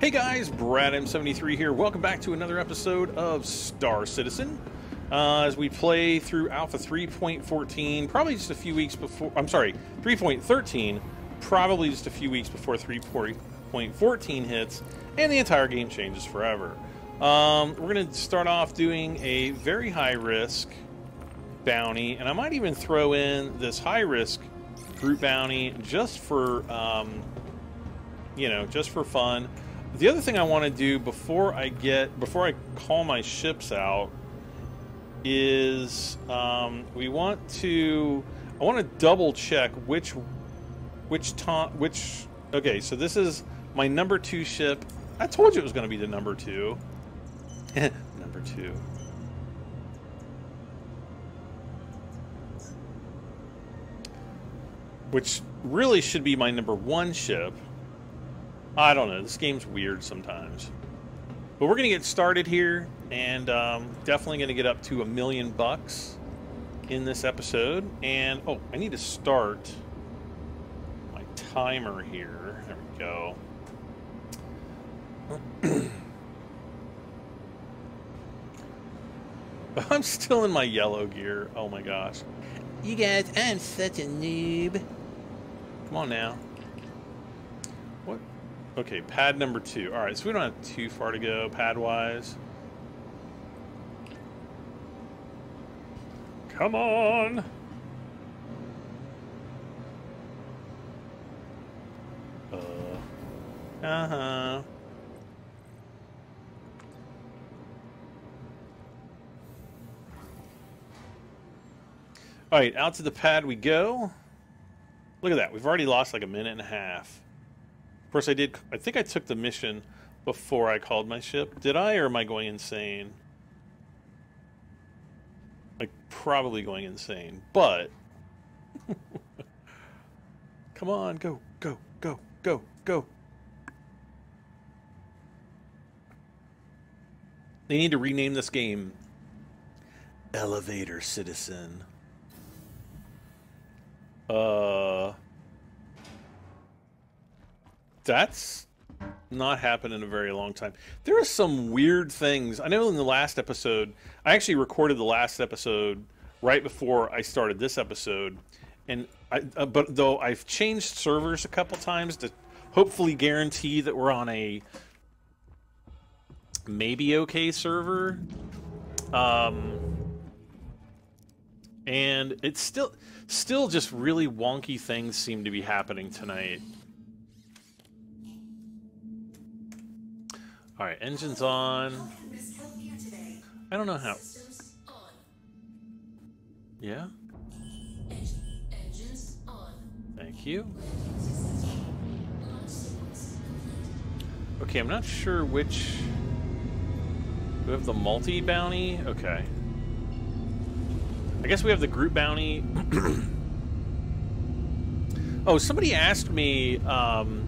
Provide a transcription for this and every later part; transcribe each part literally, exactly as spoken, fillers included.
Hey guys, Brad M seventy-three here. Welcome back to another episode of Star Citizen. Uh, as we play through Alpha three point fourteen, probably just a few weeks before... I'm sorry, three point thirteen, probably just a few weeks before three point fourteen hits, and the entire game changes forever. Um, we're going to start off doing a very high-risk bounty, and I might even throw in this high-risk group bounty just for, um, you know, just for fun. The other thing I want to do before I get, before I call my ships out is um, we want to, I want to double check which, which, ta which, okay, so this is my number two ship. I told you it was going to be the number two. Number two. Which really should be my number one ship. I don't know, this game's weird sometimes. But we're gonna get started here, and um, definitely gonna get up to a million bucks in this episode. And, oh, I need to start my timer here. There we go. I'm still in my yellow gear, oh my gosh. You guys, I'm such a noob. Come on now. Okay, pad number two. All right, so we don't have too far to go pad-wise. Come on! Uh, uh-huh. All right, out to the pad we go. Look at that. We've already lost like a minute and a half. Of course I did, I think I took the mission before I called my ship. Did I, or am I going insane? Like, probably going insane, but... Come on, go, go, go, go, go. They need to rename this game Elevator Citizen. Uh... That's not happened in a very long time. There are some weird things. I know in the last episode, I actually recorded the last episode right before I started this episode. And I, uh, but though I've changed servers a couple times to hopefully guarantee that we're on a maybe okay server. Um, and it's still, still just really wonky things seem to be happening tonight. All right, engines on. I don't know how. Yeah? Engines on. Thank you. Okay, I'm not sure which... Do we have the multi-bounty? Okay. I guess we have the group bounty. Oh, somebody asked me... Um,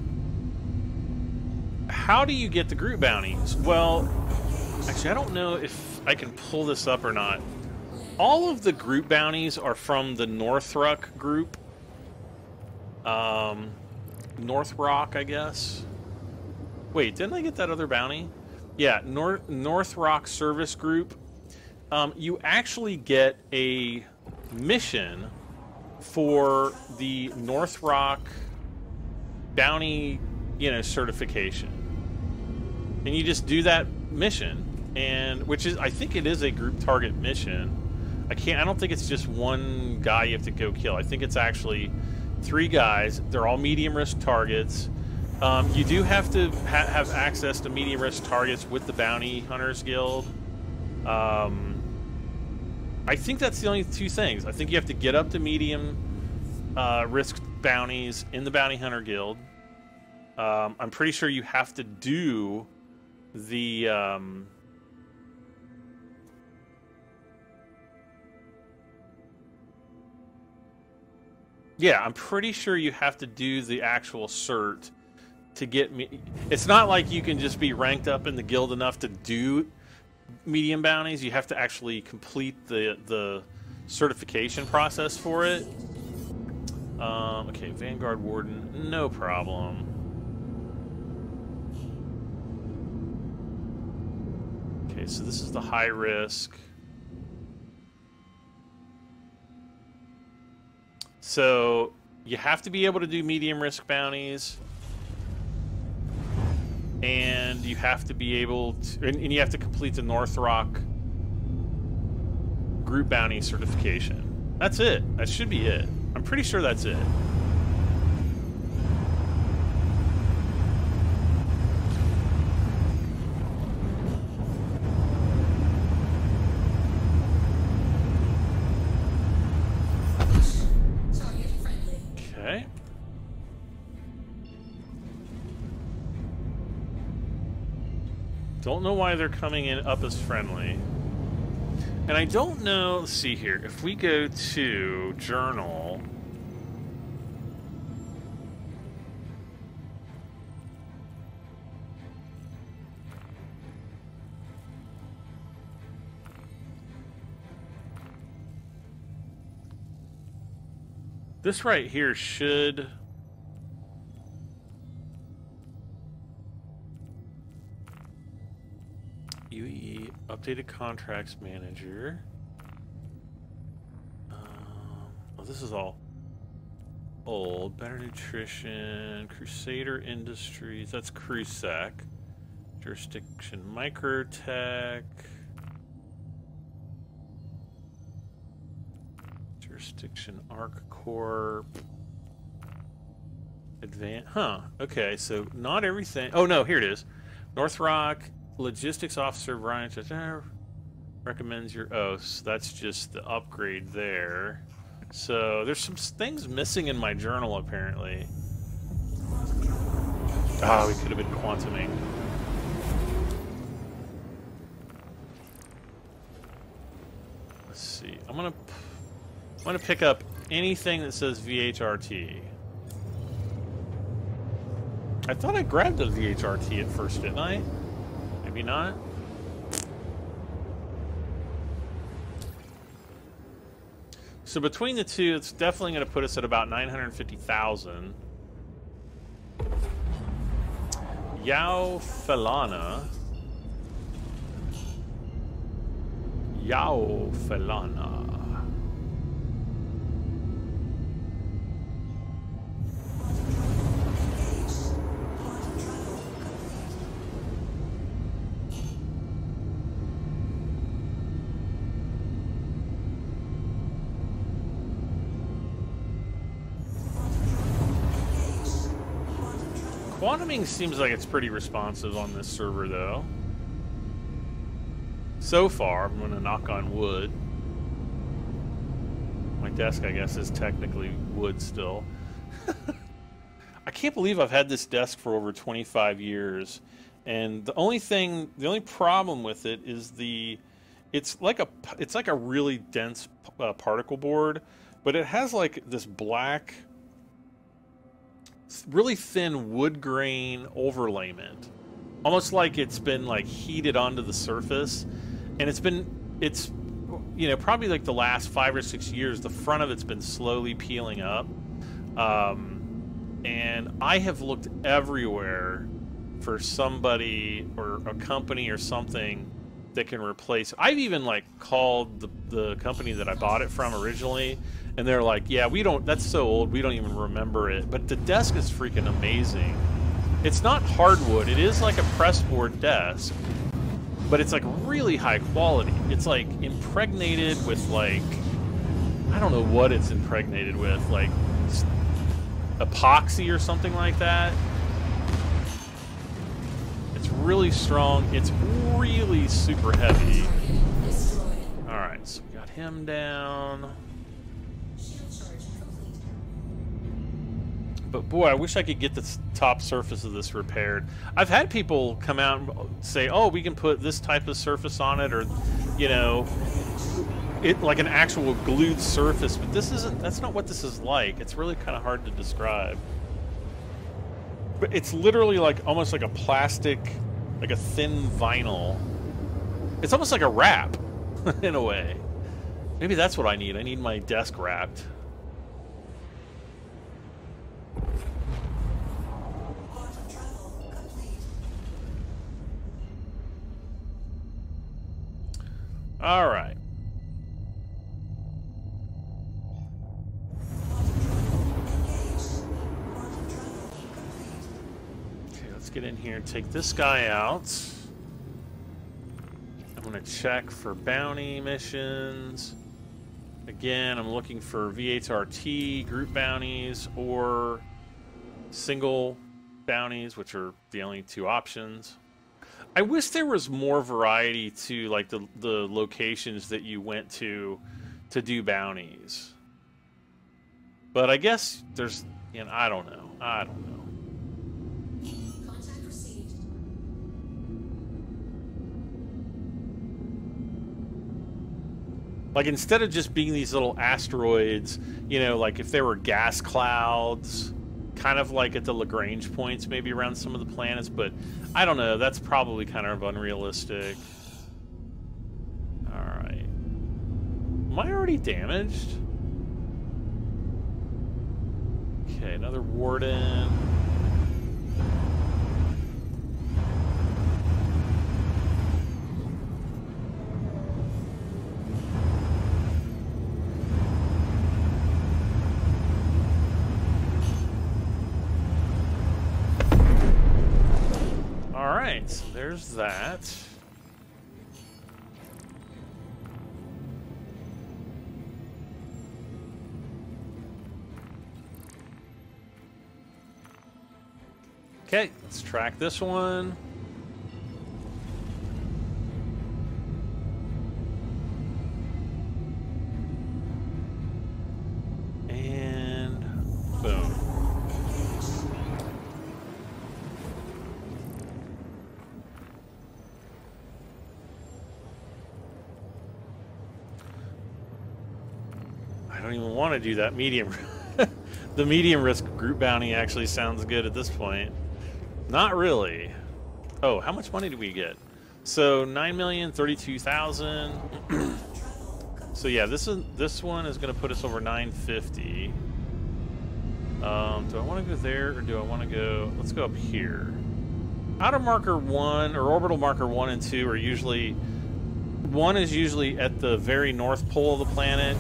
how do you get the group bounties? Well, actually, I don't know if I can pull this up or not. All of the group bounties are from the Northrock group. Um, Northrock, I guess. Wait, didn't I get that other bounty? Yeah, Nor Northrock Service Group. Um, you actually get a mission for the Northrock bounty, you know, certification. And you just do that mission, and which is, I think it is a group target mission. I can't, I don't think it's just one guy you have to go kill. I think it's actually three guys. They're all medium risk targets. Um, you do have to ha have access to medium risk targets with the Bounty Hunters Guild. Um, I think that's the only two things. I think you have to get up to medium uh, risk bounties in the Bounty Hunter Guild. Um, I'm pretty sure you have to do the um, yeah, I'm pretty sure you have to do the actual cert to get me. It's not like you can just be ranked up in the guild enough to do medium bounties. You have to actually complete the the certification process for it. Um, okay, Vanguard Warden, no problem. Okay, so this is the high risk. So you have to be able to do medium risk bounties. And you have to be able to, and you have to complete the Northrock group bounty certification. That's it. That should be it. I'm pretty sure that's it. Don't know why they're coming in up as friendly. And I don't know, let's see here, if we go to journal. This right here should... U E updated contracts manager. Um, oh, this is all old. Better nutrition, Crusader Industries. That's Kreuzoff. Jurisdiction, Microtech. Jurisdiction, ArcCorp. Advanced. Huh. Okay. So not everything. Oh no, here it is. Northrock. Logistics Officer Brian recommends your O S. So that's just the upgrade there. So there's some things missing in my journal, apparently. Ah, we could have been quantuming. Let's see. I'm gonna, I'm gonna pick up anything that says V H R T. I thought I grabbed the V H R T at first, didn't I? Maybe not. So between the two, it's definitely going to put us at about nine hundred fifty thousand. Yao Felana. Yao Felana. Quantuming seems like it's pretty responsive on this server, though. So far, I'm going to knock on wood. My desk, I guess, is technically wood still. I can't believe I've had this desk for over twenty-five years. And the only thing, the only problem with it is the... It's like a, it's like a really dense uh, particle board, but it has like this black... really thin wood grain overlayment, almost like it's been like heated onto the surface, and it's been it's you know probably like the last five or six years the front of it's been slowly peeling up, um, and I have looked everywhere for somebody or a company or something that can replace. I've even like called the, the company that I bought it from originally, and they're like, yeah, we don't, that's so old, we don't even remember it. But the desk is freaking amazing. It's not hardwood. It is like a pressboard desk, but it's like really high quality. It's like impregnated with like, I don't know what it's impregnated with, like epoxy or something like that. It's really strong. It's really super heavy. All right, so we got him down. But boy, I wish I could get the top surface of this repaired. I've had people come out and say, oh, we can put this type of surface on it, or, you know, it like an actual glued surface. But this isn't, that's not what this is like. It's really kind of hard to describe. But it's literally like almost like a plastic, like a thin vinyl. It's almost like a wrap in a way. Maybe that's what I need. I need my desk wrapped. All right. Okay, let's get in here and take this guy out. I'm gonna check for bounty missions. Again, I'm looking for V H R T, group bounties, or single bounties, which are the only two options. I wish there was more variety to like the, the locations that you went to to do bounties. But I guess there's, you know, I don't know. I don't know. Like, instead of just being these little asteroids, you know, like if there were gas clouds, kind of like at the Lagrange points, maybe around some of the planets, but I don't know. That's probably kind of unrealistic. All right. Am I already damaged? Okay, another warden. So there's that. Okay, let's track this one. And boom. I don't even want to do that medium. The medium risk group bounty actually sounds good at this point. Not really. Oh, how much money do we get? So nine million thirty-two thousand. So yeah, this is this one is going to put us over nine fifty. Um, do I want to go there or do I want to go? Let's go up here. Outer marker one or orbital marker one and two are usually. One is usually at the very north pole of the planet.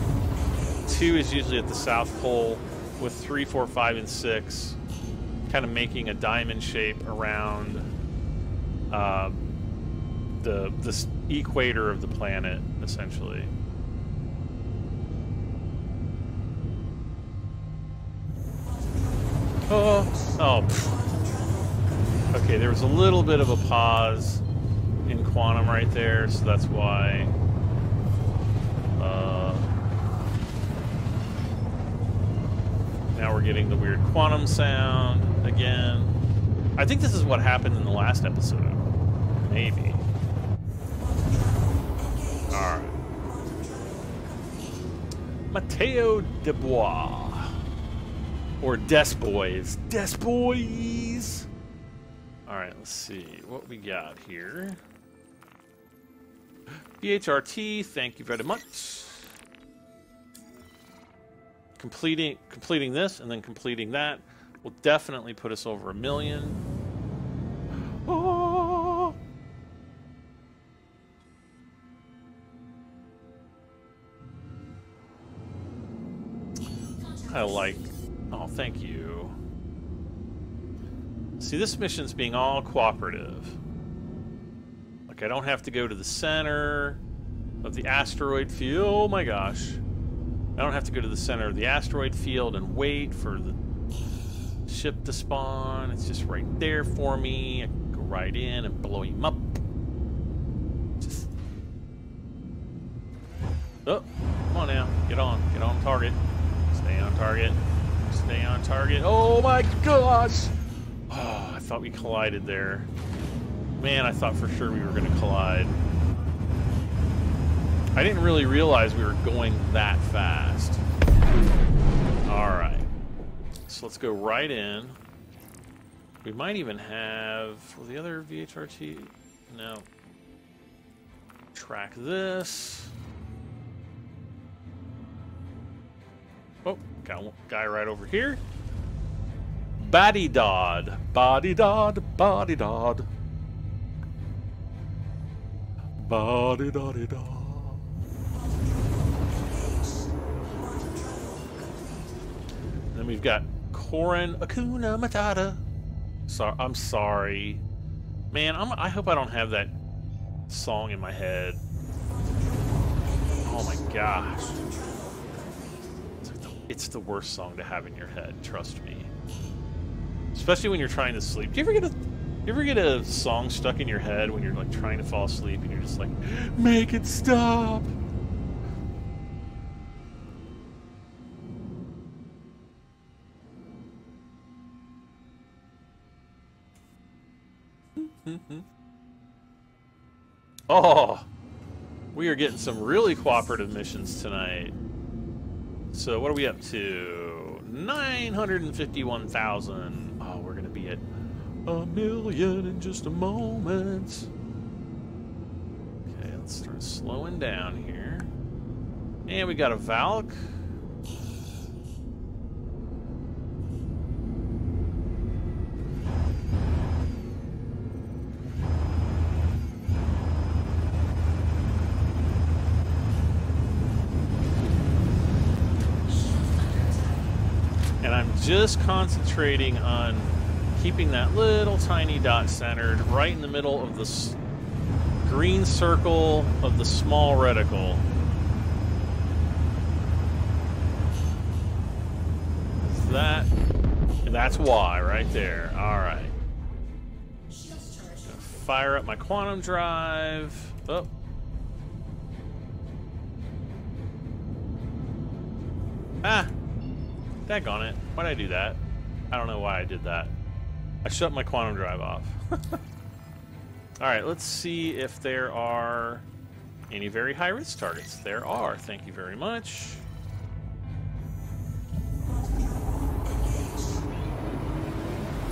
Two is usually at the south pole, with three, four, five, and six kind of making a diamond shape around uh, the, the equator of the planet, essentially. Oh, oh. Pfft. Okay, there was a little bit of a pause in quantum right there, so that's why. Uh, Now we're getting the weird quantum sound again. I think this is what happened in the last episode. Maybe. All right. Mateo Desbois. Or Desbois. Desbois! All right, let's see what we got here. B H R T, thank you very much. Completing completing this and then completing that will definitely put us over a million. Oh. I like. Oh, thank you. See, this mission's being all cooperative. Like, I don't have to go to the center of the asteroid field. Oh my gosh. I don't have to go to the center of the asteroid field and wait for the ship to spawn. It's just right there for me. I can go right in and blow him up. Just... Oh, come on now. Get on. Get on target. Stay on target. Stay on target. Oh my gosh! Oh, I thought we collided there. Man, I thought for sure we were going to collide. I didn't really realize we were going that fast. All right. So let's go right in. We might even have... Well, the other V H R T... No. Track this. Oh, got one guy right over here. Body Dodd. Body Dodd. Body Dodd. Body Dodd. Body Dodd. Then we've got Corin Akuna Matata. So, I'm sorry. Man, I'm, I hope I don't have that song in my head. Oh my gosh. It's, like the, it's the worst song to have in your head, trust me. Especially when you're trying to sleep. Do you ever get a you ever get a song stuck in your head when you're like trying to fall asleep and you're just like, make it stop? Mm-hmm. Oh, we are getting some really cooperative missions tonight. So what are we up to? nine hundred fifty-one thousand. Oh, we're gonna be at a million in just a moment. Okay, let's start slowing down here. And we got a Valk. Just concentrating on keeping that little tiny dot centered right in the middle of this green circle of the small reticle. That, that's why right there. All right. Fire up my quantum drive. Oh. Ah. Daggone it. Why'd I do that? I don't know why I did that. I shut my quantum drive off. Alright, let's see if there are any very high risk targets. There are. Thank you very much.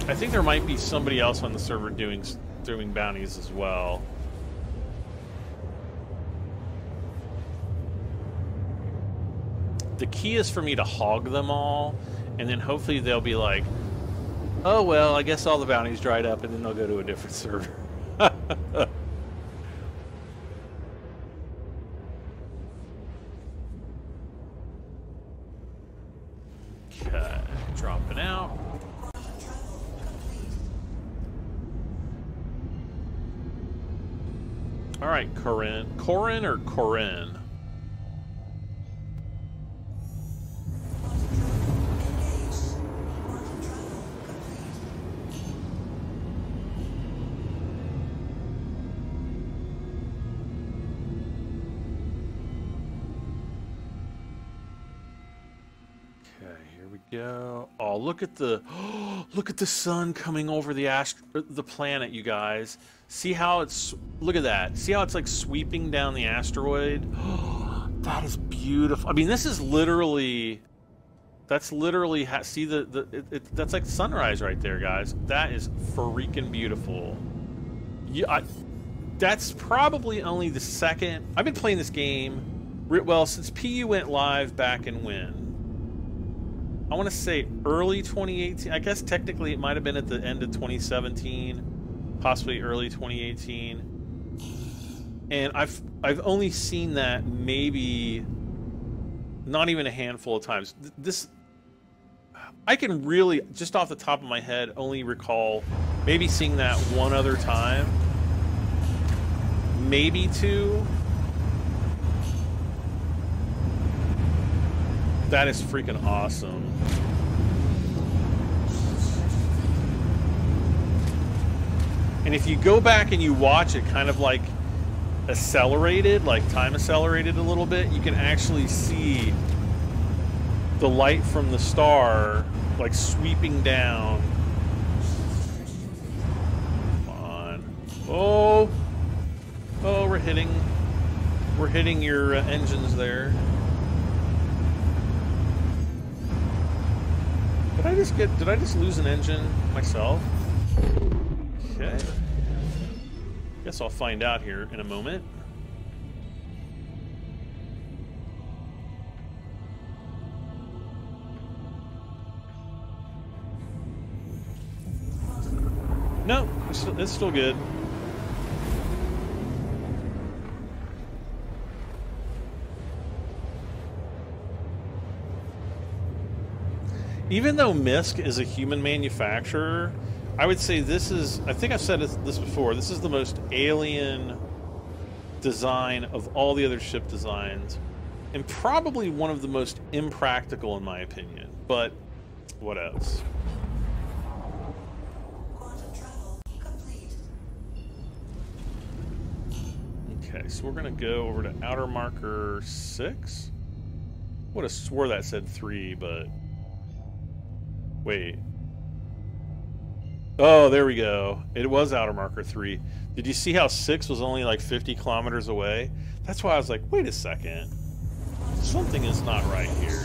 I think there might be somebody else on the server doing, doing bounties as well. The key is for me to hog them all, and then hopefully they'll be like, oh, well, I guess all the bounties dried up, and then they'll go to a different server. Okay, dropping out. All right, Corin. Corin or Corin? Go. Oh, look at the oh, look at the sun coming over the ast the planet, you guys. See how it's look at that. See how it's like sweeping down the asteroid. Oh, that is beautiful. I mean, this is literally that's literally ha see the the it, it, that's like sunrise right there, guys. That is freaking beautiful. Yeah, I, that's probably only the second I've been playing this game. Well, since P U went live back in when. I want to say early twenty eighteen. I guess technically it might have been at the end of twenty seventeen, possibly early twenty eighteen. And I've I've only seen that maybe not even a handful of times. This I can really just off the top of my head only recall maybe seeing that one other time, maybe two. That is freaking awesome. And if you go back and you watch it kind of like accelerated, like time accelerated a little bit, you can actually see the light from the star like sweeping down. Come on. Oh. Oh, we're hitting. We're hitting your uh, engines there. Did I just get? Did I just lose an engine myself? Okay. Guess I'll find out here in a moment. No, it's, it's still good. even though MISC is a human manufacturer, I would say this is, I think I've said this before, this is the most alien design of all the other ship designs, and probably one of the most impractical in my opinion, but what else? Okay, so we're gonna go over to outer marker six. Would have swore that said three, but wait. Oh, there we go. It was outer marker three. Did you see how six was only like fifty kilometers away? That's why I was like, wait a second. Something is not right here.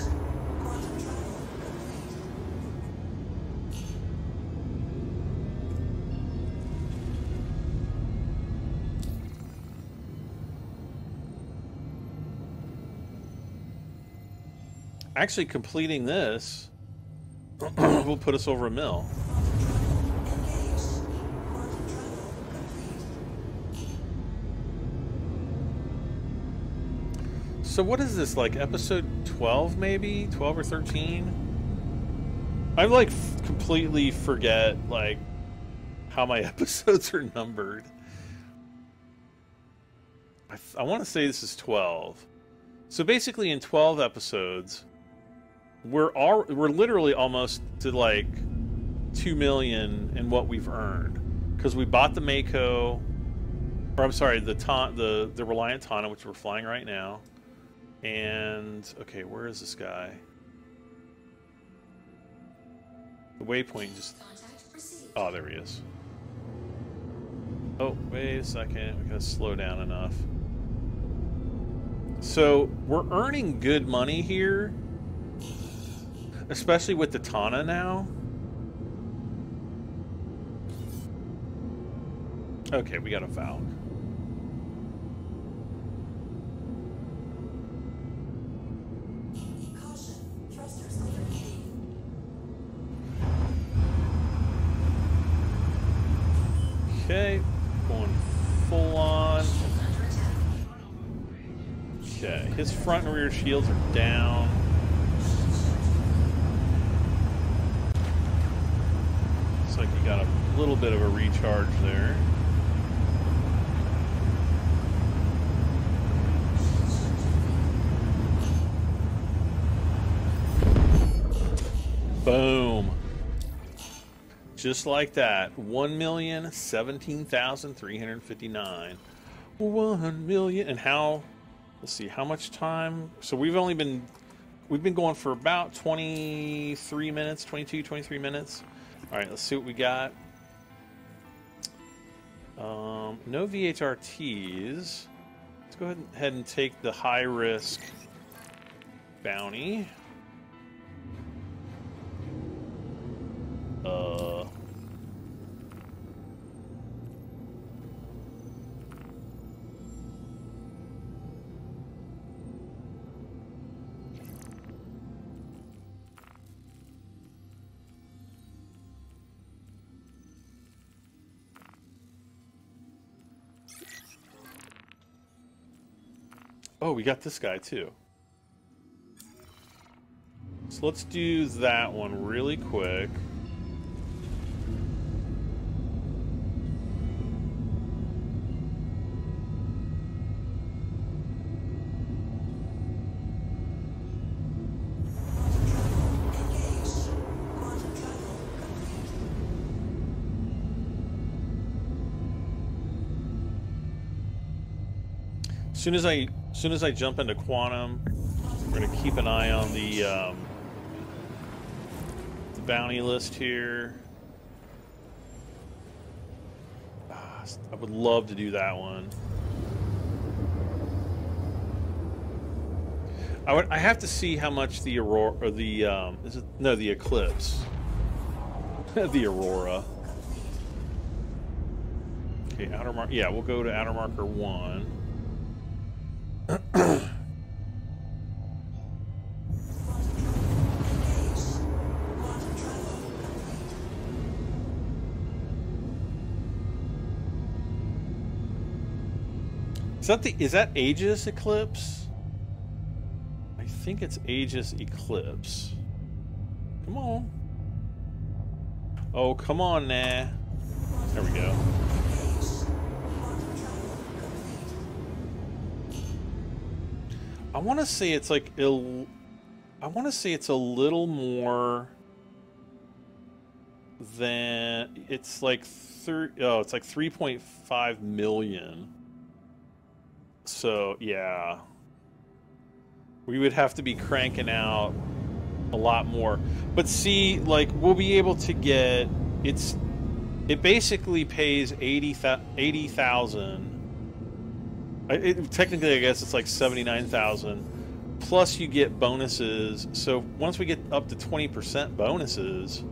Actually, completing this will put us over a mill. So what is this, like episode twelve maybe? twelve or thirteen? I like f completely forget like how my episodes are numbered. I, I want to say this is twelve. So basically in twelve episodes, we're all, we're literally almost to like two million in what we've earned. Because we bought the Mako, or I'm sorry, the, ta the, the Reliant Tana, which we're flying right now. And, okay, where is this guy? The waypoint just... Oh, there he is. Oh, wait a second. We gotta slow down enough. So, we're earning good money here. Especially with the Tana now. Okay, we got a Valk. Okay, going full on. Okay, his front and rear shields are down. Looks like he got a little bit of a recharge there. Boom. Just like that, one million seventeen thousand three hundred fifty-nine. one million, and how, let's see, how much time? So we've only been, we've been going for about twenty-three minutes, twenty-two, twenty-three minutes. All right, let's see what we got. Um, no V H R Ts. Let's go ahead and take the high risk bounty. Uh, oh, we got this guy too. So let's do that one really quick. As soon as I, as soon as I jump into Quantum, we're gonna keep an eye on the um, the bounty list here. Ah, I would love to do that one. I would. I have to see how much the Aurora, or the um, is it, no, the Eclipse, the Aurora. Okay, outer mark. Yeah, we'll go to outer marker one. Is that the, is that Aegis Eclipse? I think it's Aegis Eclipse. Come on. Oh, come on now. There we go. I want to say it's like ill. I want to say it's a little more than it's like thir oh, it's like three point five million. So yeah, we would have to be cranking out a lot more. But see, like we'll be able to get it's. It basically pays eighty thousand. It, technically, I guess it's like seventy-nine thousand, plus you get bonuses. So once we get up to twenty percent bonuses,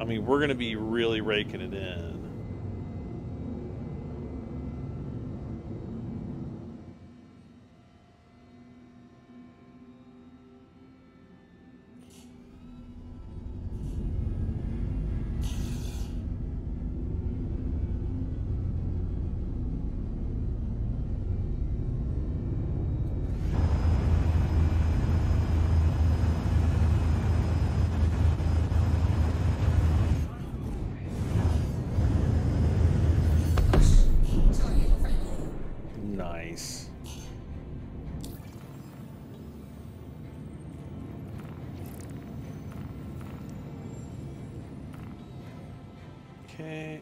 I mean, we're going to be really raking it in.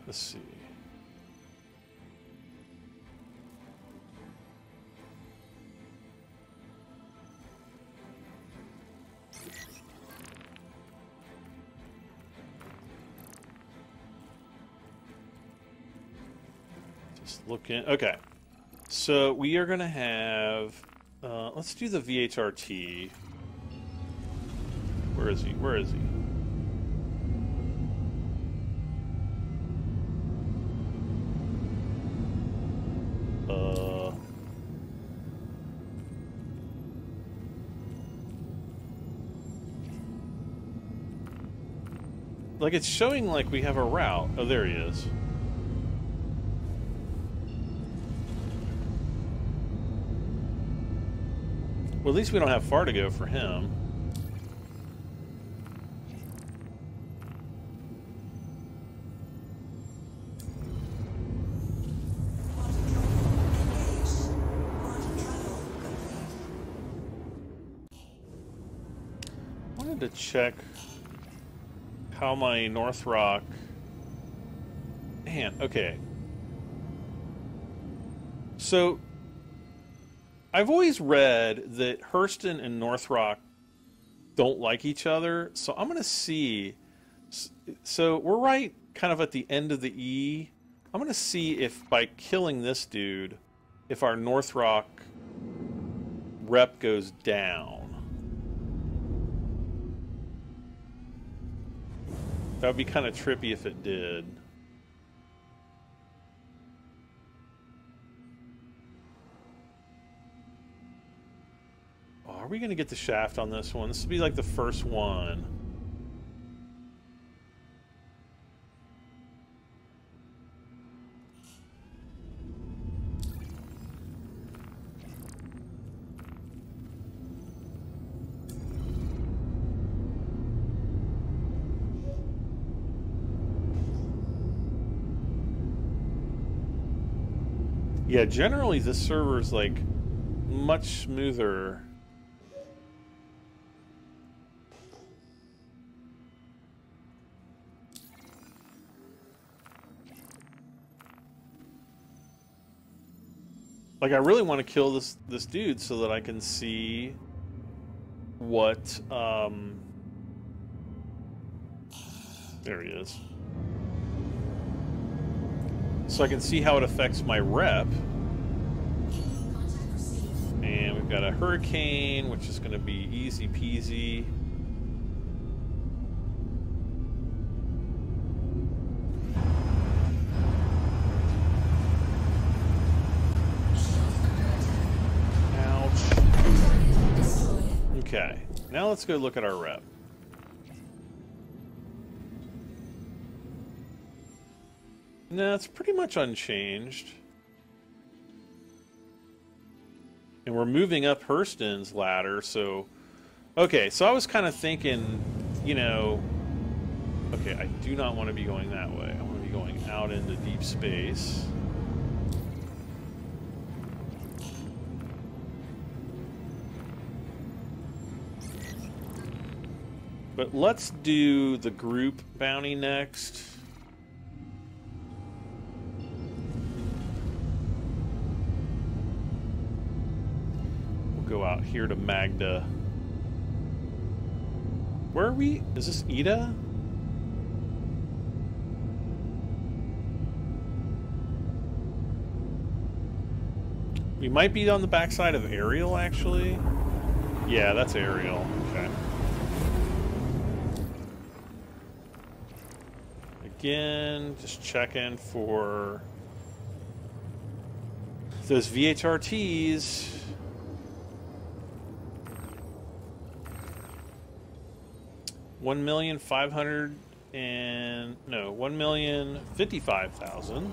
Let's see. Just looking. Okay. So we are going to have. Uh, let's do the V H R T. Where is he? Where is he? Like, it's showing like we have a route. Oh, there he is. Well, at least we don't have far to go for him. I wanted to check how my Northrock. Man, okay. So, I've always read that Hurston and Northrock don't like each other, so I'm going to see. So, we're right kind of at the end of the E. I'm going to see if by killing this dude, if our Northrock rep goes down. That would be kind of trippy if it did. Oh, are we going to get the shaft on this one? This would be like the first one. Yeah, generally this server is like much smoother. Like I really want to kill this this dude so that I can see what um there he is. So I can see how it affects my rep. And we've got a hurricane, which is going to be easy peasy. Ouch. Okay, now let's go look at our rep. No, it's pretty much unchanged. And we're moving up Hurston's ladder, so... Okay, so I was kind of thinking you know, okay, I do not want to be going that way. I want to be going out into deep space. But let's do the group bounty next. We'll go out here to Magda. Where are we? Is this Ida? We might be on the backside of Ariel, actually. Yeah, that's Ariel. Okay. Again, just checking for those V H R Ts. One million five hundred and no, one million fifty-five thousand.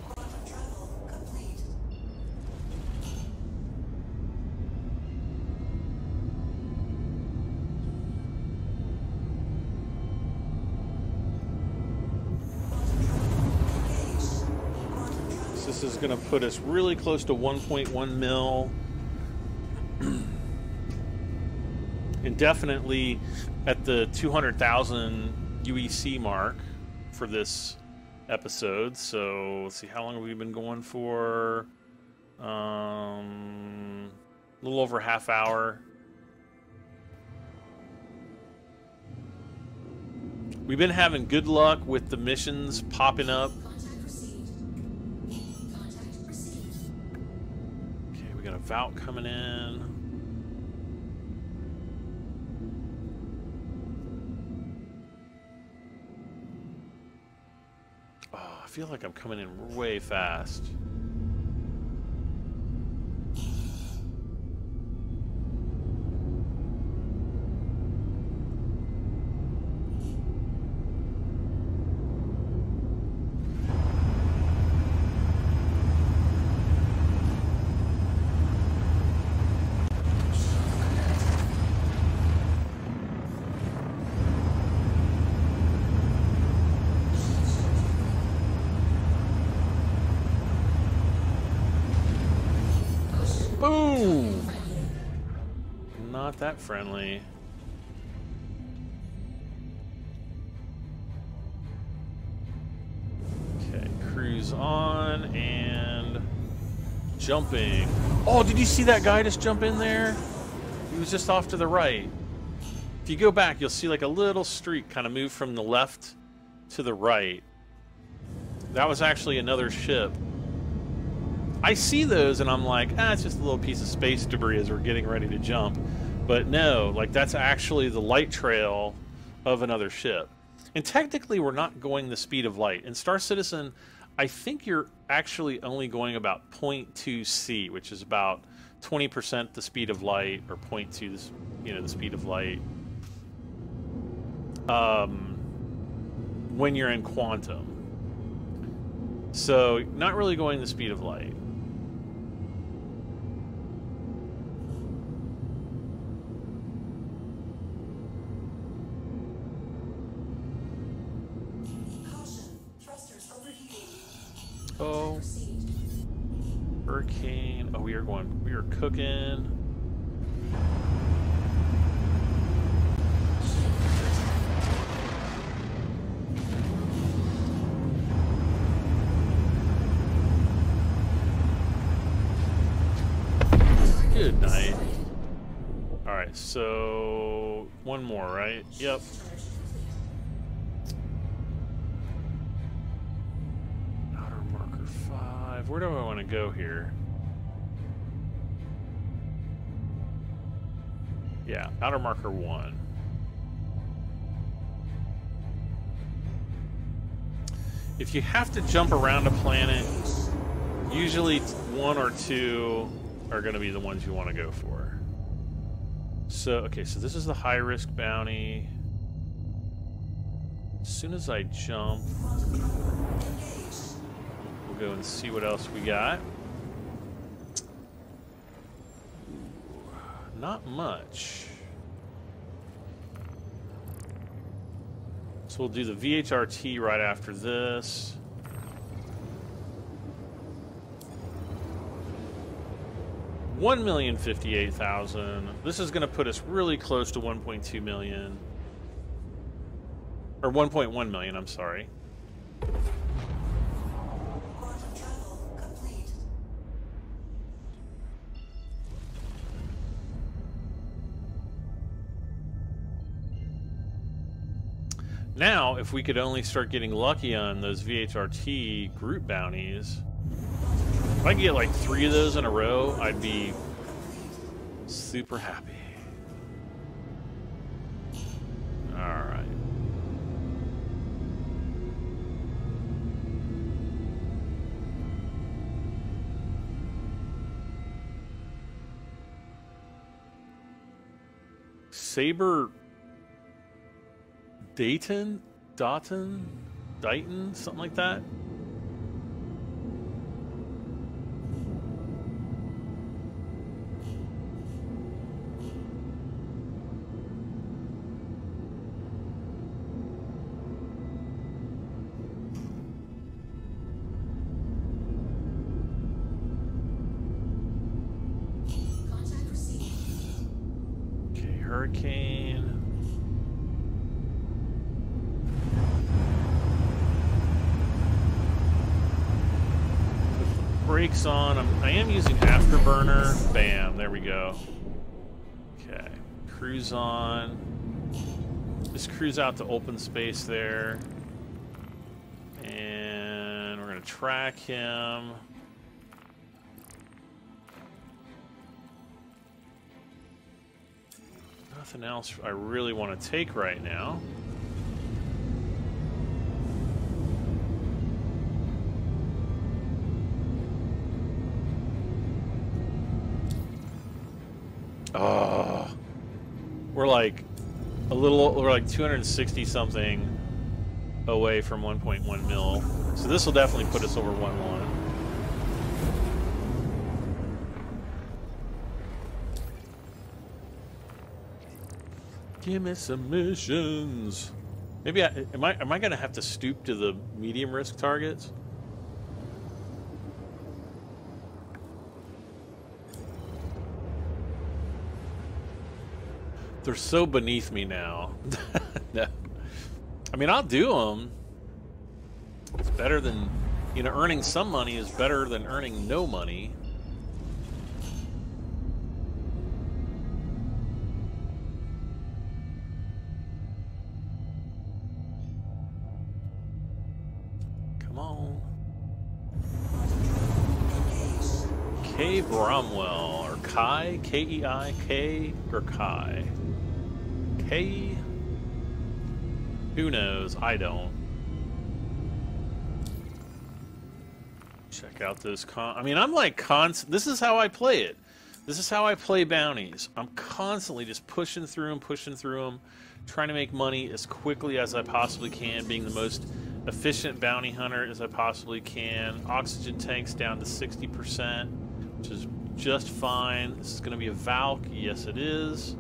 This is going to put us really close to one point one mil. And definitely at the two hundred thousand U E C mark for this episode. So let's see, how long have we been going for? Um, a little over a half hour. We've been having good luck with the missions popping up. Vout coming in. Oh, I feel like I'm coming in way fast. That friendly. Okay, cruise on and jumping. Oh, did you see that guy just jump in there? He was just off to the right. If you go back, you'll see like a little streak kind of move from the left to the right. That was actually another ship. I see those and I'm like, ah, it's just a little piece of space debris as we're getting ready to jump. But no, like that's actually the light trail of another ship. And technically we're not going the speed of light. In Star Citizen, I think you're actually only going about zero point two C, which is about twenty percent the speed of light, or zero point two, you know, the speed of light. Um, when you're in quantum. So not really going the speed of light. Oh, hurricane. Oh, we are going, we are cooking. Good night. All right, so one more, right? Yep. Where do I want to go here? Yeah, outer marker one. If you have to jump around a planet, usually one or two are going to be the ones you want to go for. So, okay, so this is the high risk bounty. As soon as I jump, go and see what else we got. Not much. So we'll do the V H R T right after this. one million fifty-eight thousand. This is going to put us really close to one point two million. Or one point one million, I'm sorry. Now, if we could only start getting lucky on those V H R T group bounties, if I could get like three of those in a row, I'd be super happy. All right. Saber... Dayton, Dotton, Dighton, something like that. Contact received. Okay, Hurricane. Brakes on. I'm, I am using afterburner. Bam. There we go. Okay. Cruise on. Just cruise out to open space there. And we're going to track him. Nothing else I really want to take right now. Oh, we're like a little, we're like two hundred sixty something away from one point one mil. So this will definitely put us over one one. Give me some missions. Maybe I, am I, am I going to have to stoop to the medium risk targets? They're so beneath me now. No. I mean, I'll do them. It's better than, you know, earning some money is better than earning no money. Come on. K. Bromwell, or Kai, K E I, K, or Kai. Hey, who knows? I don't. Check out those con. I mean, I'm like constant. This is how I play it. This is how I play bounties. I'm constantly just pushing through them, pushing through them, trying to make money as quickly as I possibly can, being the most efficient bounty hunter as I possibly can. Oxygen tanks down to sixty percent, which is just fine. This is going to be a Valk. Yes, it is.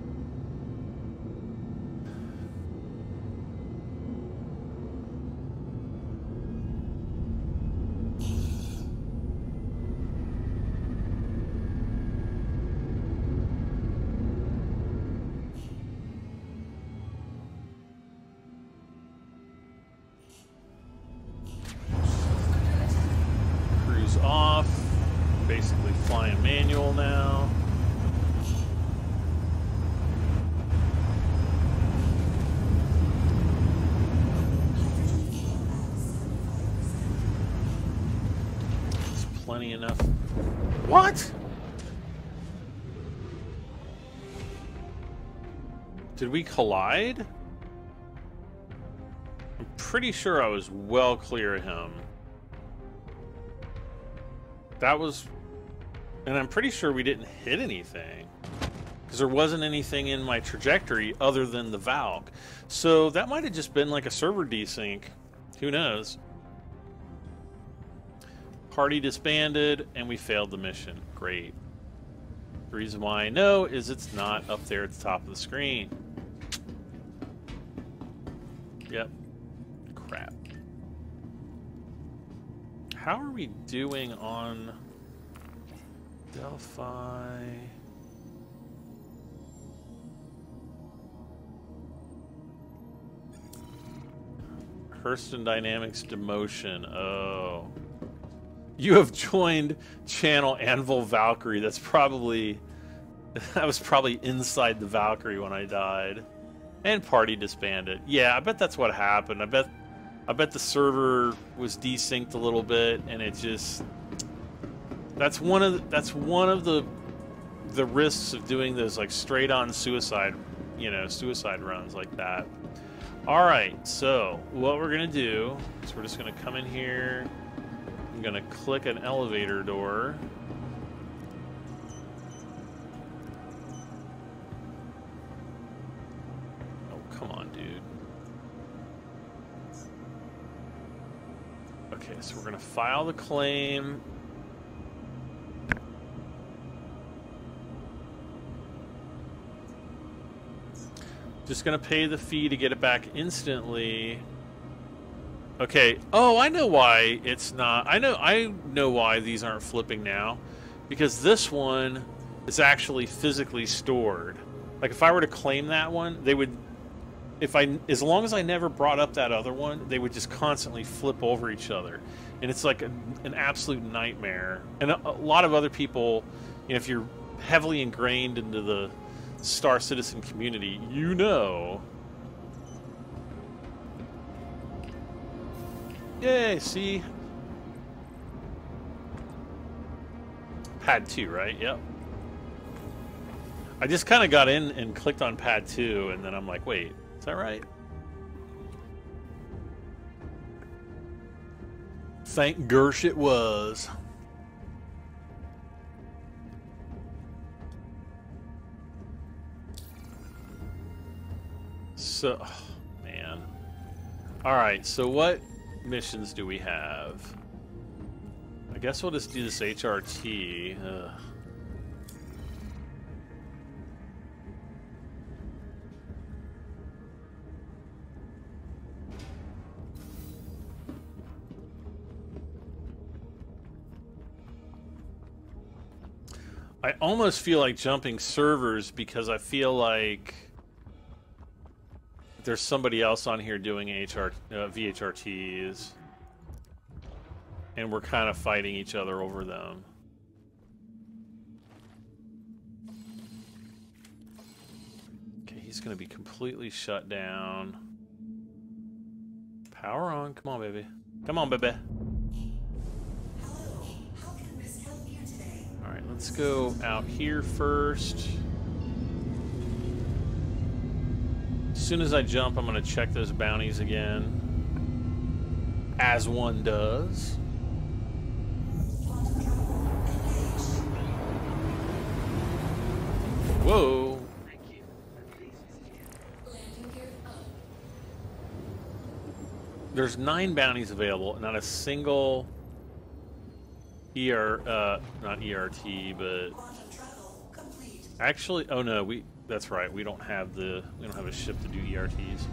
Did we collide? I'm pretty sure I was well clear of him. That was... And I'm pretty sure we didn't hit anything. Because there wasn't anything in my trajectory other than the Valk. So that might have just been like a server desync. Who knows? Party disbanded, and we failed the mission. Great. The reason why I know is it's not up there at the top of the screen. Yep, crap. How are we doing on Delphi? Hurston Dynamics demotion. Oh. You have joined Channel Anvil Valkyrie. That's probably... I was probably inside the Valkyrie when I died. And party disbanded. Yeah, I bet that's what happened. I bet I bet the server was desynced a little bit, and it just that's one of the, that's one of the the risks of doing those like straight on suicide, you know, suicide runs like that. All right, so what we're gonna do is we're just gonna come in here. I'm gonna click an elevator door. Come on, dude. Okay, so we're gonna file the claim. Just gonna pay the fee to get it back instantly. Okay. Oh, I know why it's not. I know. I know why these aren't flipping now, because this one is actually physically stored. Like if I were to claim that one, they would. If I, as long as I never brought up that other one, they would just constantly flip over each other, and it's like a, an absolute nightmare. And a, a lot of other people, you know, if you're heavily ingrained into the Star Citizen community, you know. Yay! See, pad two, right? Yep. I just kind of got in and clicked on pad two, and then I'm like, wait. Is that right? Thank Gersh it was. So, oh, man. All right, so what missions do we have? I guess we'll just do this H R T. Ugh. I almost feel like jumping servers because I feel like there's somebody else on here doing H R, uh, V H R Ts, and we're kind of fighting each other over them. Okay, he's going to be completely shut down. Power on. Come on, baby. Come on, baby. All right, let's go out here first. As soon as I jump, I'm going to check those bounties again, as one does. Whoa. There's nine bounties available, not a single... E R, uh, not E R T, but actually, oh no, we, that's right. We don't have the, we don't have a ship to do E R Ts.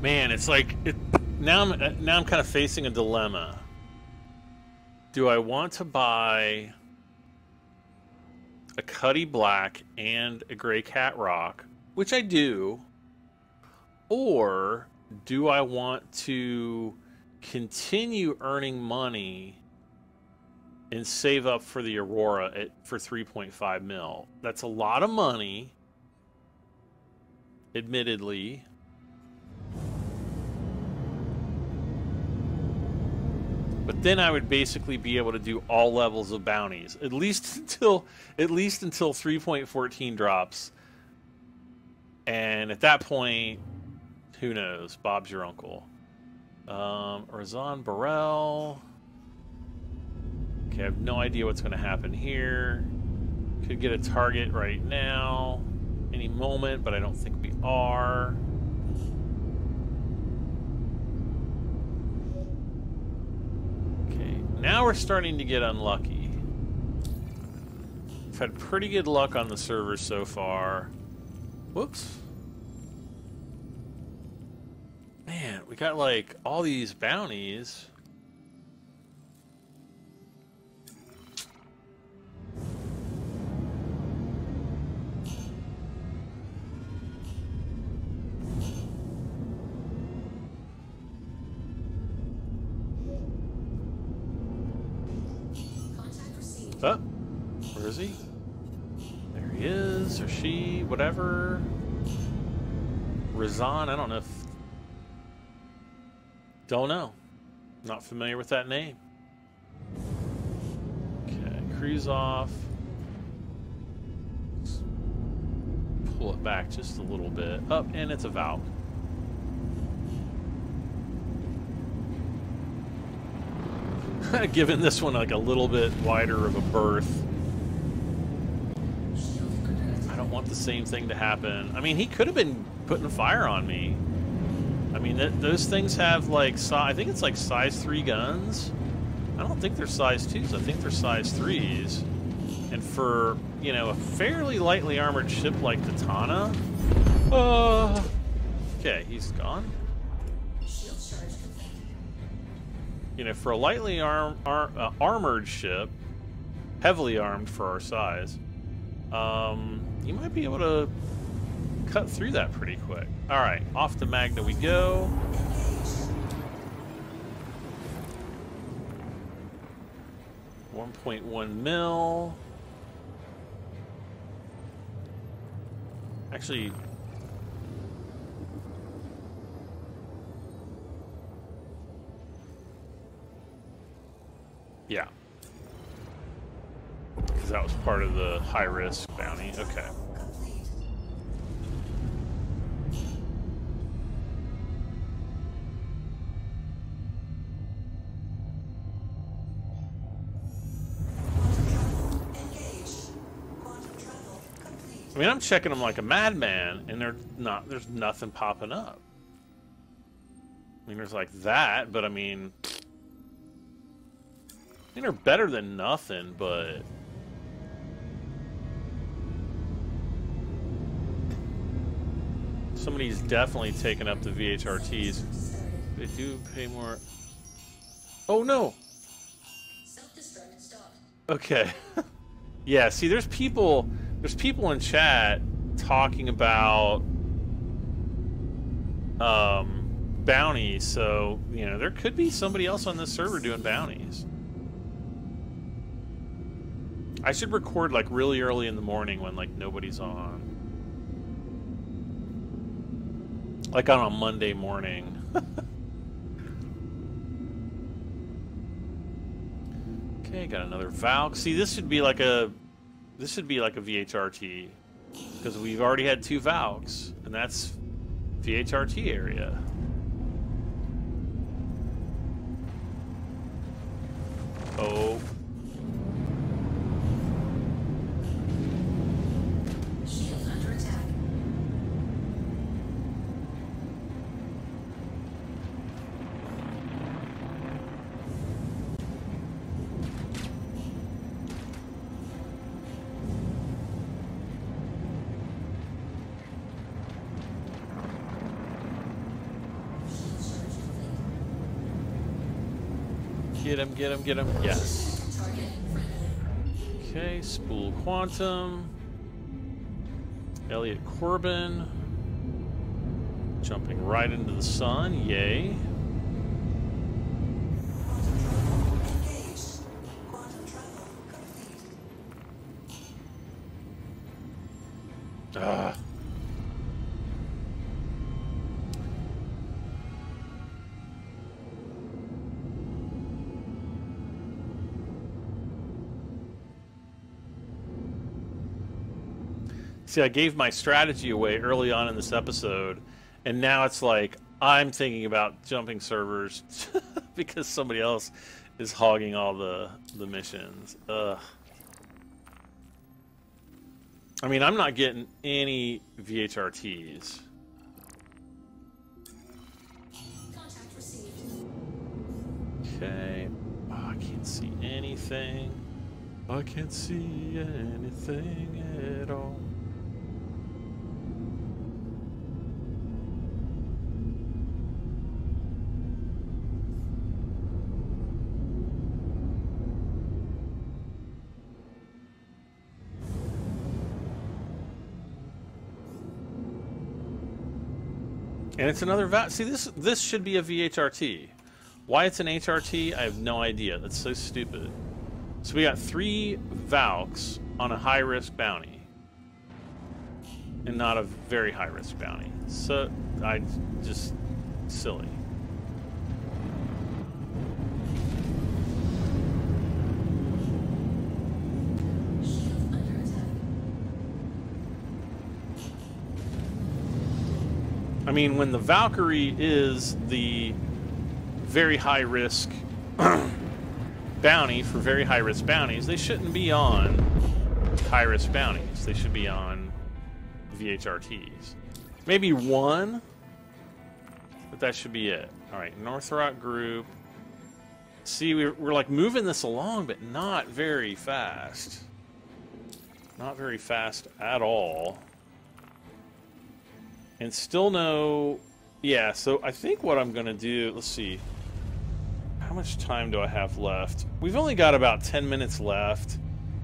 Man, it's like it, now. I'm now I'm kind of facing a dilemma. Do I want to buy a Cutty Black and a Gray Carrack, which I do, or do I want to continue earning money and save up for the Aurora at for three point five mil? That's a lot of money, admittedly. But then I would basically be able to do all levels of bounties, at least until at least until three point fourteen drops. And at that point, who knows? Bob's your uncle. Um, Orzon Borrell. Okay, I have no idea what's going to happen here. Could get a target right now, any moment, but I don't think we are. Okay, now we're starting to get unlucky. We've had pretty good luck on the server so far. Whoops. Man, we got like all these bounties. Up. Oh, where is he? There he is, or she, whatever. Razan, I don't know if... Don't know. Not familiar with that name. Okay, Kreuzoff. Let's pull it back just a little bit. Up, oh, and it's a valve. Given this one like a little bit wider of a berth. I don't want the same thing to happen. I mean, he could have been putting fire on me. I mean, th those things have like, si I think it's like size three guns. I don't think they're size twos. I think they're size threes. And for, you know, a fairly lightly armored ship like Tatana. Uh, okay, he's gone. You know, for a lightly arm, ar uh, armored ship, heavily armed for our size, um, you might be able to cut through that pretty quick. All right, off the Magda we go. one point one mil. Actually... Yeah, because that was part of the high-risk bounty. Okay. I mean, I'm checking them like a madman, and they're not. There's nothing popping up. I mean, there's like that, but I mean. I mean, they're better than nothing, but somebody's definitely taking up the V H R Ts. They do pay more. Oh no! Okay. Yeah, see, there's people, there's people in chat talking about um, bounties. So you know, there could be somebody else on this server doing bounties. I should record like really early in the morning when like nobody's on. Like on a Monday morning. Okay, got another Valk. See, this should be like a this should be like a V H R T because we've already had two Valks and that's V H R T area. Oh, get him, get him, get him. Yes. Okay, spool quantum. Elliot Corbin. Jumping right into the sun. Yay. Ah. See, I gave my strategy away early on in this episode, and now it's like I'm thinking about jumping servers because somebody else is hogging all the the missions. Ugh. I mean, I'm not getting any V H R Ts. Contact received. Okay. Oh, I can't see anything. I can't see anything at all. And it's another va- see, this this should be a V H R T. Why it's an H R T, I have no idea. That's so stupid. So we got three Valks on a high-risk bounty. And not a very high-risk bounty. So, I just... silly. I mean, when the Valkyrie is the very high-risk... bounty for very high risk bounties, they shouldn't be on high risk bounties. They should be on V H R Ts. Maybe one, but that should be it. All right, Northrock Group. See, we're, we're like moving this along, but not very fast. Not very fast at all. And still no, yeah, so I think what I'm gonna do, let's see. How much time do I have left? We've only got about ten minutes left,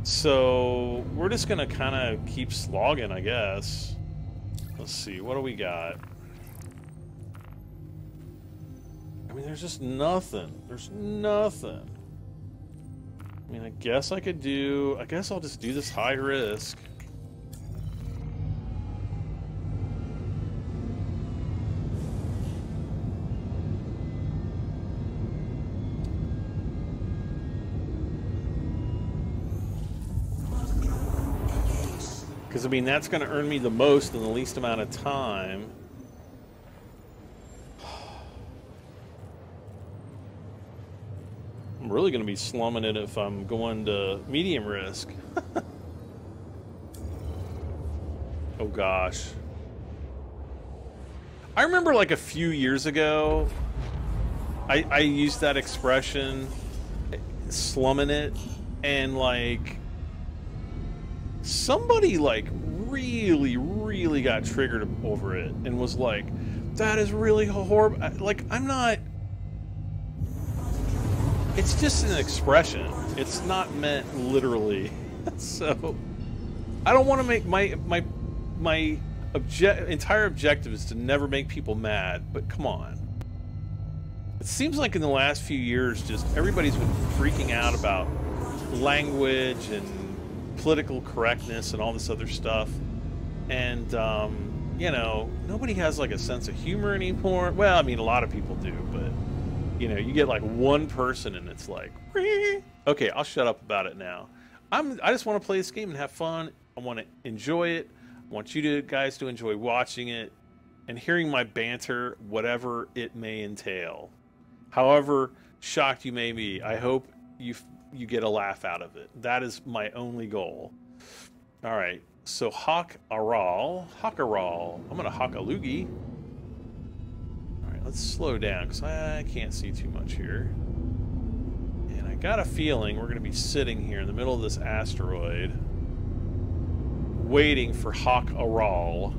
so we're just gonna kind of keep slogging, I guess. Let's see, what do we got? I mean, there's just nothing. There's nothing. I mean, I guess I could do... I guess I'll just do this high risk. Because, I mean, that's going to earn me the most in the least amount of time. I'm really going to be slumming it if I'm going to medium risk. Oh, gosh. I remember, like, a few years ago, I, I used that expression, slumming it, and, like... somebody like really really got triggered over it and was like, that is really horrible. Like, I'm not, it's just an expression, it's not meant literally. So I don't want to make my my my object entire objective is to never make people mad, but come on, it seems like in the last few years just everybody's been freaking out about language and political correctness and all this other stuff, and um, you know, nobody has like a sense of humor anymore. Well, I mean, a lot of people do, but you know, you get like one person and it's like, wee! Okay, I'll shut up about it now. I'm I just want to play this game and have fun. I want to enjoy it. I want you to guys to enjoy watching it and hearing my banter, whatever it may entail. However shocked you may be, I hope you you get a laugh out of it. That is my only goal. All right, so Hawk Aral, Hawk Aral. I'm gonna Hawk a loogie. All right, let's slow down because I can't see too much here. And I got a feeling we're gonna be sitting here in the middle of this asteroid, waiting for Hawk Aral.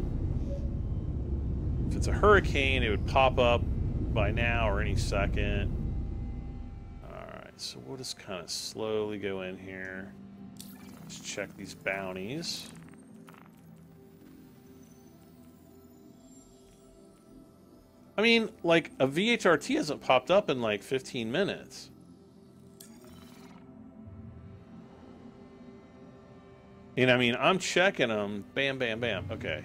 If it's a hurricane, it would pop up by now or any second. So we'll just kind of slowly go in here. Let's check these bounties. I mean, like, a V H R T hasn't popped up in like fifteen minutes. And I mean, I'm checking them. Bam, bam, bam. Okay.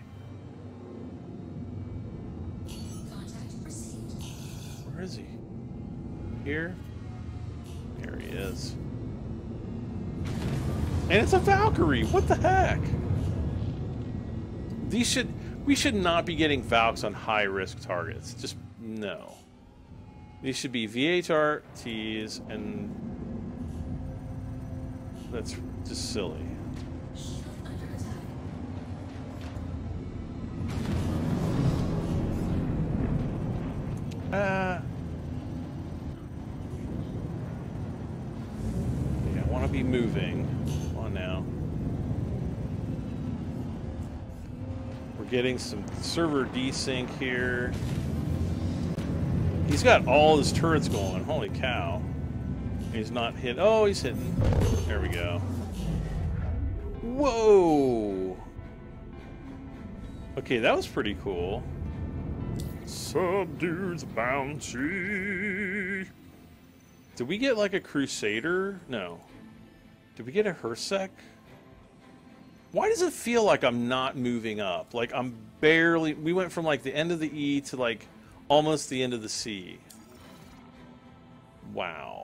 Where is he? Here? There he is. And it's a Valkyrie. What the heck? These should... we should not be getting Valks on high-risk targets. Just no. These should be V H R Ts, and that's just silly. not be moving. Come on now. We're getting some server desync here. He's got all his turrets going. Holy cow. He's not hit. Oh, he's hitting. There we go. Whoa! Okay, that was pretty cool. Subdues bounty. Did we get like a Crusader? No. Did we get a Hursec? Why does it feel like I'm not moving up? Like I'm barely... We went from like the end of the E to like almost the end of the C. Wow.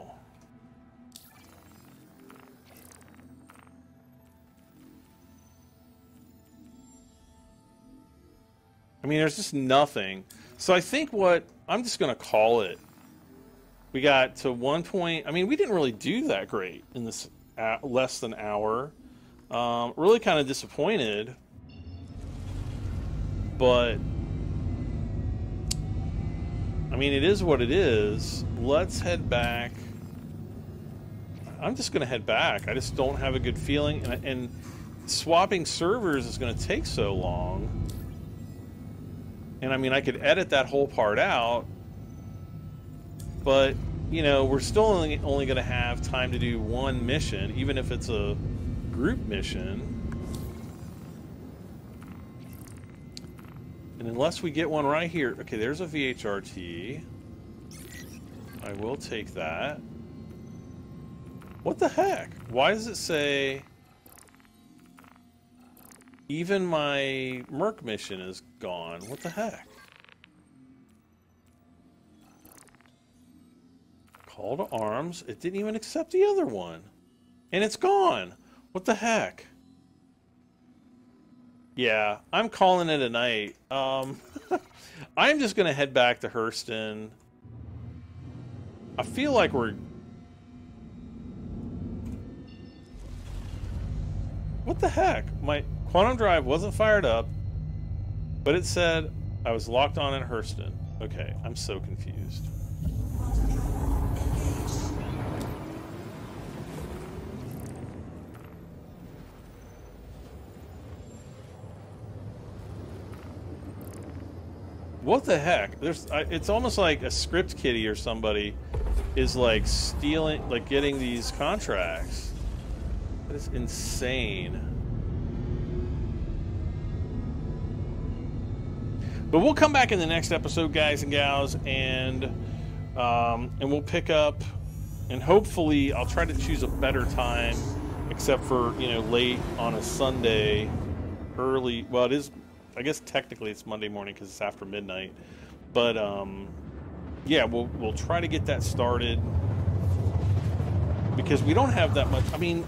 I mean, there's just nothing. So I think what... I'm just going to call it. We got to one point... I mean, we didn't really do that great in this less than hour. Um, really kind of disappointed. But... I mean, it is what it is. Let's head back. I'm just going to head back. I just don't have a good feeling. And, and swapping servers is going to take so long. And, I mean, I could edit that whole part out, but, you know, we're still only, only going to have time to do one mission, even if it's a group mission. And unless we get one right here... Okay, there's a V H R T. I will take that. What the heck? Why does it say... Even my Merc mission is gone. What the heck? Call to arms. It didn't even accept the other one. And it's gone. What the heck? Yeah, I'm calling it a night. Um, I'm just going to head back to Hurston. I feel like we're... What the heck? My... Quantum Drive wasn't fired up, but it said I was locked on at Hurston. Okay, I'm so confused. What the heck? There's, I, it's almost like a script kiddie or somebody is like stealing, like getting these contracts. That is insane. But we'll come back in the next episode, guys and gals, and um, and we'll pick up, and hopefully I'll try to choose a better time, except for, you know, late on a Sunday, early. Well, it is, I guess technically it's Monday morning because it's after midnight. But um, yeah, we'll we'll try to get that started because we don't have that much. I mean,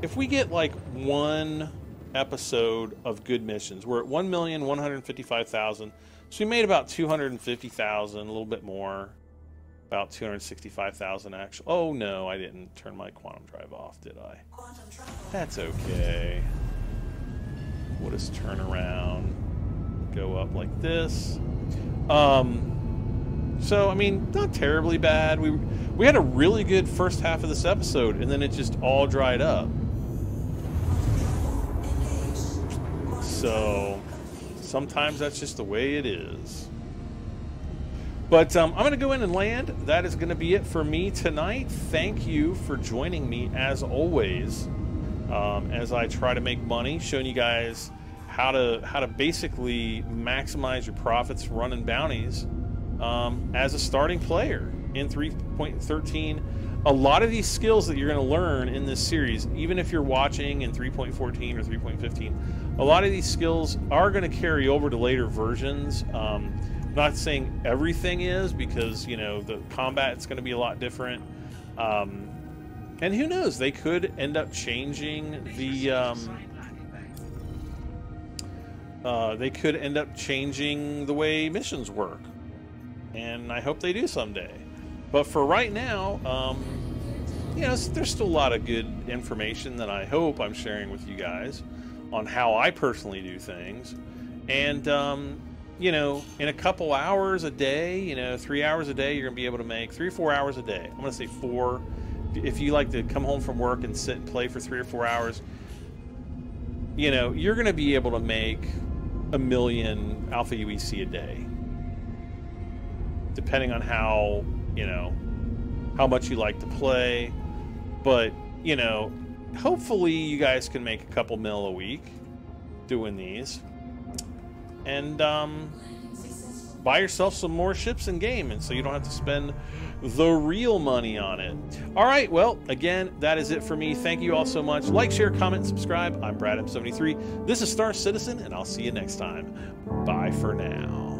if we get like one episode of good missions. We're at one million one hundred fifty-five thousand. So we made about two hundred fifty thousand, a little bit more. About two hundred sixty-five thousand actually. Oh no, I didn't turn my quantum drive off, did I? That's okay. We'll just turn around, go up like this. Um, so, I mean, not terribly bad. We, we had a really good first half of this episode, and then it just all dried up. So sometimes that's just the way it is. But um, I'm going to go in and land. That is going to be it for me tonight. Thank you for joining me as always, um, as I try to make money, showing you guys how to how to basically maximize your profits running bounties um, as a starting player in three point thirteen. A lot of these skills that you're going to learn in this series, even if you're watching in three point fourteen or three point fifteen, a lot of these skills are going to carry over to later versions. Um, I'm not saying everything is, because, you know, the combat's going to be a lot different. Um, and who knows, they could end up changing the... Um, uh, they could end up changing the way missions work. And I hope they do someday. But for right now, um, you know, there's still a lot of good information that I hope I'm sharing with you guys on how I personally do things. And, um, you know, in a couple hours a day, you know, three hours a day, you're going to be able to make three or four hours a day. I'm going to say four if you like to come home from work and sit and play for three or four hours, you know, you're going to be able to make a million Alpha U E C a day, depending on how, you know, how much you like to play. But, you know, hopefully you guys can make a couple mil a week doing these. And um, buy yourself some more ships in game, and so you don't have to spend the real money on it. All right, well, again, that is it for me. Thank you all so much. Like, share, comment, subscribe. I'm Brad M seventy-three. This is Star Citizen, and I'll see you next time. Bye for now.